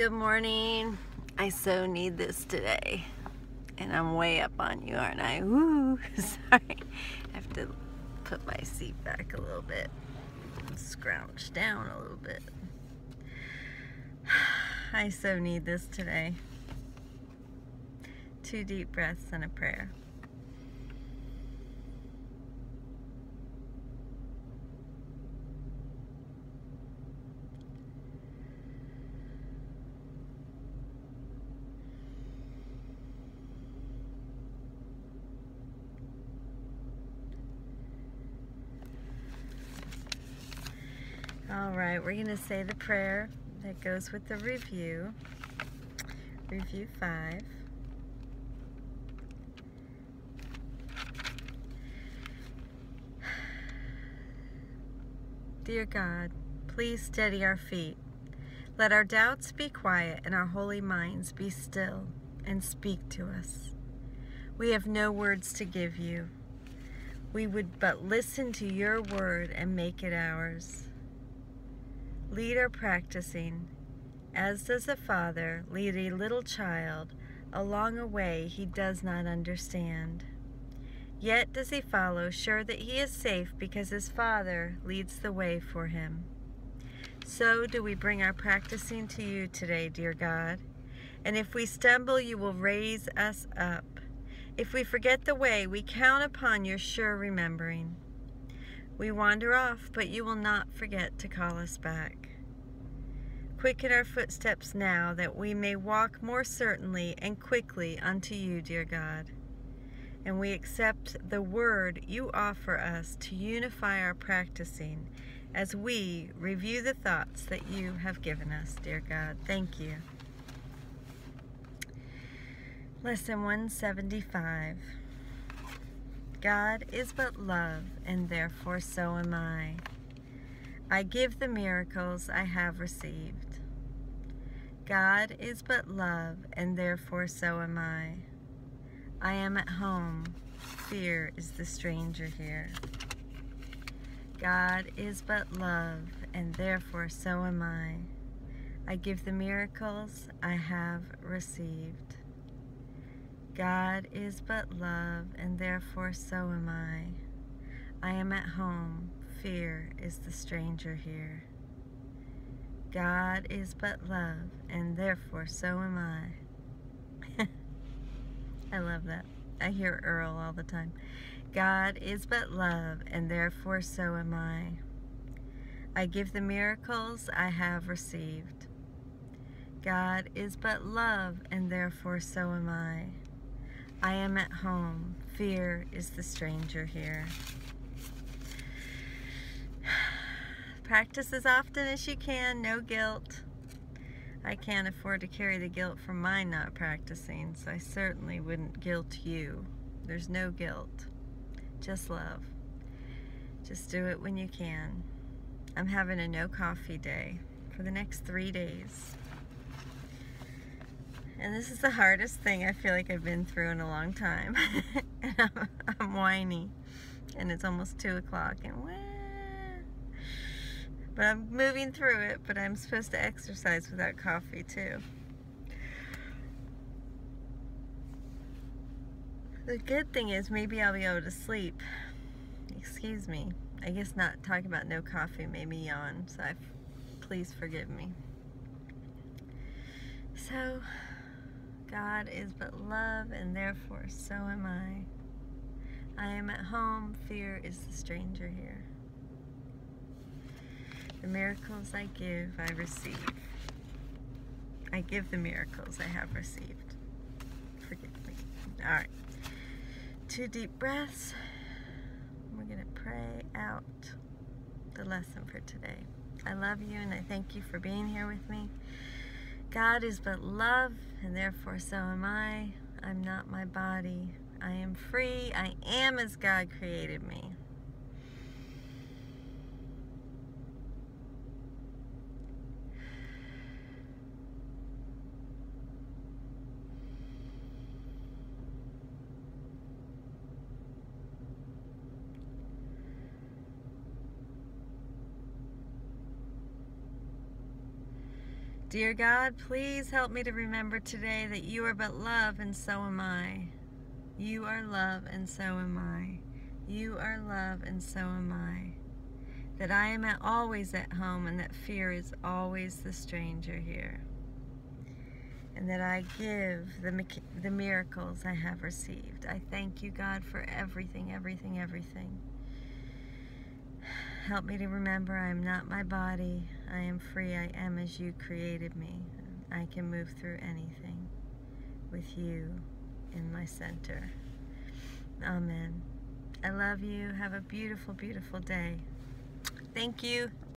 Good morning. I so need this today. And I'm way up on you, aren't I? Woo! Sorry. I have to put my seat back a little bit. Scrouch down a little bit. I so need this today. 2 deep breaths and a prayer. Alright, we're going to say the prayer that goes with the review. Review 5. Dear God, please steady our feet. Let our doubts be quiet and our holy minds be still and speak to us. We have no words to give you. We would but listen to your word and make it ours. Lead our practicing, as does a father lead a little child along a way he does not understand. Yet does he follow, sure that he is safe because his Father leads the way for him. So do we bring our practicing to you today, dear God. And if we stumble, you will raise us up. If we forget the way, we count upon your sure remembering. We wander off, but you will not forget to call us back. Quicken our footsteps now, that we may walk more certainly and quickly unto you, dear God. And we accept the word you offer us to unify our practicing as we review the thoughts that you have given us, dear God. Thank you. Lesson 175. God is but love, and therefore so am I. I give the miracles I have received. God is but love, and therefore so am I. I am at home. Fear is the stranger here. God is but love, and therefore so am I. I give the miracles I have received. God is but love, and therefore so am I. I am at home. Fear is the stranger here. God is but love, and therefore so am I. I love that. I hear Earl all the time. God is but love, and therefore so am I. I give the miracles I have received. God is but love, and therefore so am I. I am at home. Fear is the stranger here. Practice as often as you can. No guilt. I can't afford to carry the guilt from my not practicing, so I certainly wouldn't guilt you. There's no guilt. Just love. Just do it when you can. I'm having a no coffee day for the next 3 days. And this is the hardest thing I feel like I've been through in a long time. And I'm whiny. And it's almost 2 o'clock. And wah. But I'm moving through it. But I'm supposed to exercise without coffee too. The good thing is maybe I'll be able to sleep. Excuse me. I guess not talking about no coffee made me yawn. So please forgive me. So... God is but love, and therefore so am I. I am at home. Fear is the stranger here. The miracles I give, I receive. I give the miracles I have received. Forgive me. All right. 2 deep breaths. We're going to pray out the lesson for today. I love you, and I thank you for being here with me. God is but love, and therefore so am I. I'm not my body. I am free. I am as God created me. Dear God, please help me to remember today that you are but love and so am I. You are love and so am I. You are love and so am I. That I am always at home and that fear is always the stranger here. And that I give the miracles I have received. I thank you, God, for everything, everything, everything. Help me to remember I am not my body. I am free. I am as you created me. I can move through anything with you in my center. Amen. I love you. Have a beautiful, beautiful day. Thank you.